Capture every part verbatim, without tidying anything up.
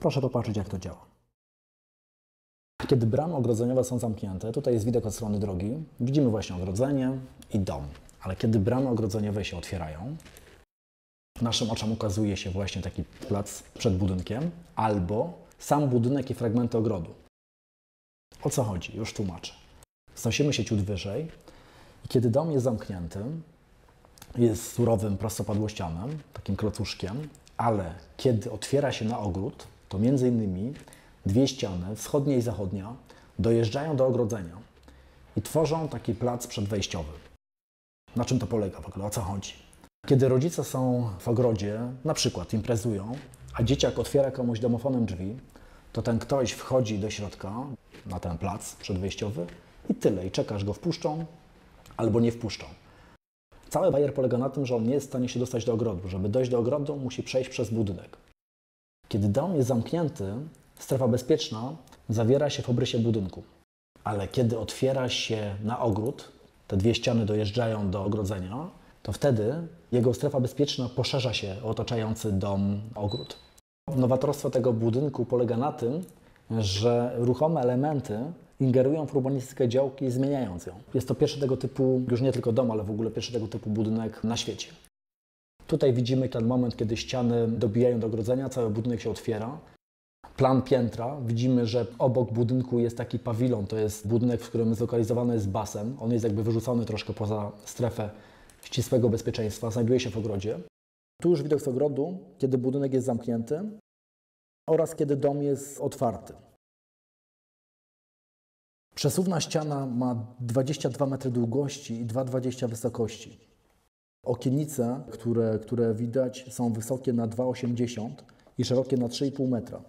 Proszę popatrzeć, jak to działa. Kiedy bramy ogrodzeniowe są zamknięte, tutaj jest widok od strony drogi, widzimy właśnie ogrodzenie i dom. Ale kiedy bramy ogrodzeniowe się otwierają, naszym oczom ukazuje się właśnie taki plac przed budynkiem albo sam budynek i fragmenty ogrodu. O co chodzi? Już tłumaczę. Wznosimy się ciut wyżej i kiedy dom jest zamknięty, jest surowym prostopadłościanem, takim klocuszkiem, ale kiedy otwiera się na ogród, to między innymi dwie ściany, wschodnia i zachodnia, dojeżdżają do ogrodzenia i tworzą taki plac przedwejściowy. Na czym to polega w ogóle? O co chodzi? Kiedy rodzice są w ogrodzie, na przykład imprezują, a dzieciak otwiera komuś domofonem drzwi, to ten ktoś wchodzi do środka na ten plac przedwejściowy i tyle. I czekasz, go wpuszczą albo nie wpuszczą. Cały bajer polega na tym, że on nie jest w stanie się dostać do ogrodu. Żeby dojść do ogrodu, musi przejść przez budynek. Kiedy dom jest zamknięty, strefa bezpieczna zawiera się w obrysie budynku. Ale kiedy otwiera się na ogród, te dwie ściany dojeżdżają do ogrodzenia, to wtedy jego strefa bezpieczna poszerza się o otaczający dom ogród. Nowatorstwo tego budynku polega na tym, że ruchome elementy ingerują w urbanistykę działki, zmieniając ją. Jest to pierwszy tego typu, już nie tylko dom, ale w ogóle pierwszy tego typu budynek na świecie. Tutaj widzimy ten moment, kiedy ściany dobijają do ogrodzenia, cały budynek się otwiera. Plan piętra. Widzimy, że obok budynku jest taki pawilon. To jest budynek, w którym zlokalizowany jest basen. On jest jakby wyrzucony troszkę poza strefę ścisłego bezpieczeństwa. Znajduje się w ogrodzie. Tu już widok z ogrodu, kiedy budynek jest zamknięty oraz kiedy dom jest otwarty. Przesuwna ściana ma dwadzieścia dwa metry długości i dwa dwadzieścia wysokości. Okienice, które, które widać, są wysokie na dwa osiemdziesiąt i szerokie na trzy i pół metra.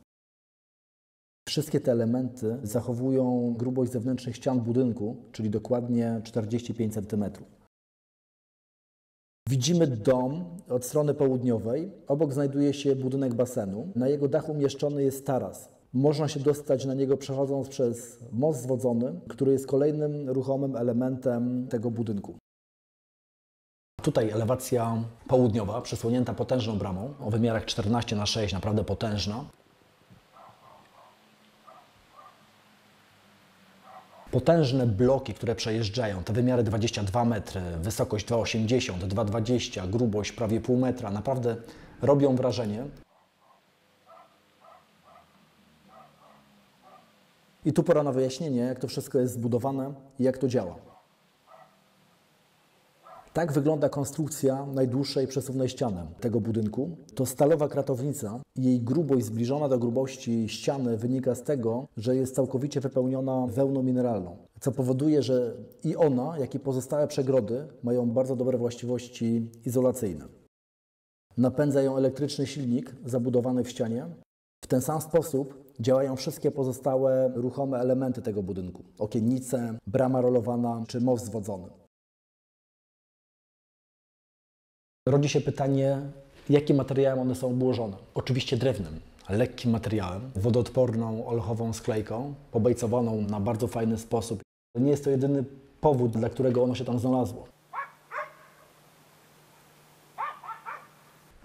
Wszystkie te elementy zachowują grubość zewnętrznych ścian budynku, czyli dokładnie czterdzieści pięć centymetrów. Widzimy dom od strony południowej. Obok znajduje się budynek basenu. Na jego dachu umieszczony jest taras. Można się dostać na niego przechodząc przez most zwodzony, który jest kolejnym ruchomym elementem tego budynku. Tutaj elewacja południowa, przesłonięta potężną bramą o wymiarach czternaście na sześć, naprawdę potężna. Potężne bloki, które przejeżdżają, te wymiary dwadzieścia dwa metry, wysokość dwa osiemdziesiąt, dwa dwadzieścia, grubość prawie pół metra, naprawdę robią wrażenie. I tu pora na wyjaśnienie, jak to wszystko jest zbudowane i jak to działa. Tak wygląda konstrukcja najdłuższej przesuwnej ściany tego budynku. To stalowa kratownica. Jej grubość zbliżona do grubości ściany wynika z tego, że jest całkowicie wypełniona wełną mineralną, co powoduje, że i ona, jak i pozostałe przegrody mają bardzo dobre właściwości izolacyjne. Napędza ją elektryczny silnik zabudowany w ścianie. W ten sam sposób działają wszystkie pozostałe ruchome elementy tego budynku. Okiennice, brama rolowana czy most zwodzony. Rodzi się pytanie, jakim materiałem one są obłożone. Oczywiście drewnem, lekkim materiałem, wodoodporną, olchową sklejką, pobejcowaną na bardzo fajny sposób. Nie jest to jedyny powód, dla którego ono się tam znalazło.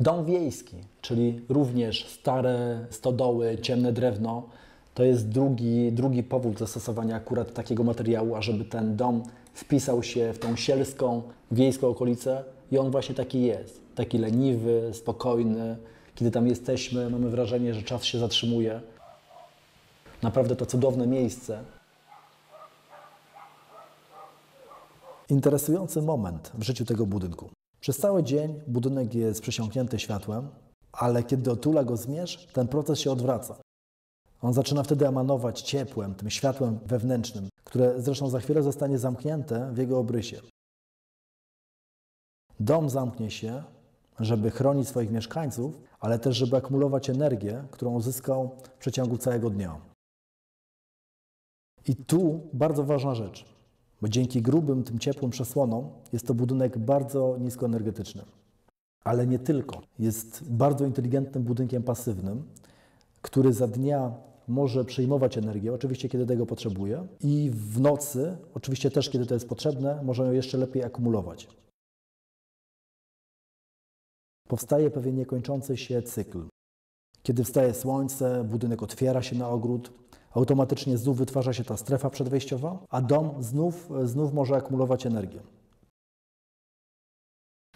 Dom wiejski, czyli również stare stodoły, ciemne drewno, to jest drugi, drugi powód zastosowania akurat takiego materiału, ażeby ten dom wpisał się w tą sielską, wiejską okolicę i on właśnie taki jest. Taki leniwy, spokojny. Kiedy tam jesteśmy, mamy wrażenie, że czas się zatrzymuje. Naprawdę to cudowne miejsce. Interesujący moment w życiu tego budynku. Przez cały dzień budynek jest przesiąknięty światłem, ale kiedy otula go zmierzch, ten proces się odwraca. On zaczyna wtedy emanować ciepłem, tym światłem wewnętrznym, które zresztą za chwilę zostanie zamknięte w jego obrysie. Dom zamknie się, żeby chronić swoich mieszkańców, ale też żeby akumulować energię, którą uzyskał w przeciągu całego dnia. I tu bardzo ważna rzecz. Bo dzięki grubym, tym ciepłym przesłonom jest to budynek bardzo niskoenergetyczny. Ale nie tylko. Jest bardzo inteligentnym budynkiem pasywnym, który za dnia może przyjmować energię, oczywiście kiedy tego potrzebuje, i w nocy, oczywiście też kiedy to jest potrzebne, może ją jeszcze lepiej akumulować. Powstaje pewien niekończący się cykl. Kiedy wstaje słońce, budynek otwiera się na ogród, automatycznie znów wytwarza się ta strefa przedwejściowa, a dom znów, znów może akumulować energię.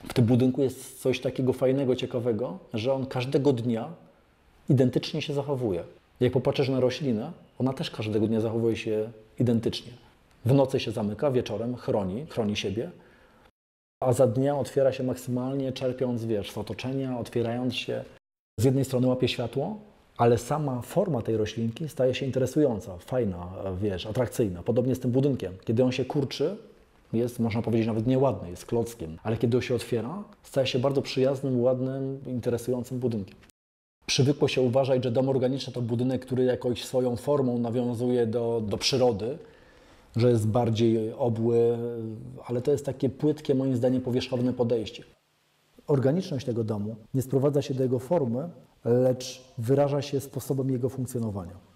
W tym budynku jest coś takiego fajnego, ciekawego, że on każdego dnia identycznie się zachowuje. Jak popatrzysz na roślinę, ona też każdego dnia zachowuje się identycznie. W nocy się zamyka, wieczorem chroni, chroni siebie, a za dnia otwiera się maksymalnie, czerpiąc, wiesz, z otoczenia, otwierając się. Z jednej strony łapie światło, ale sama forma tej roślinki staje się interesująca, fajna, wiesz, atrakcyjna. Podobnie z tym budynkiem. Kiedy on się kurczy, jest, można powiedzieć, nawet nieładny, jest klockiem, ale kiedy on się otwiera, staje się bardzo przyjaznym, ładnym, interesującym budynkiem. Przywykło się uważać, że dom organiczny to budynek, który jakoś swoją formą nawiązuje do, do przyrody, że jest bardziej obły, ale to jest takie płytkie, moim zdaniem, powierzchowne podejście. Organiczność tego domu nie sprowadza się do jego formy, lecz wyraża się sposobem jego funkcjonowania.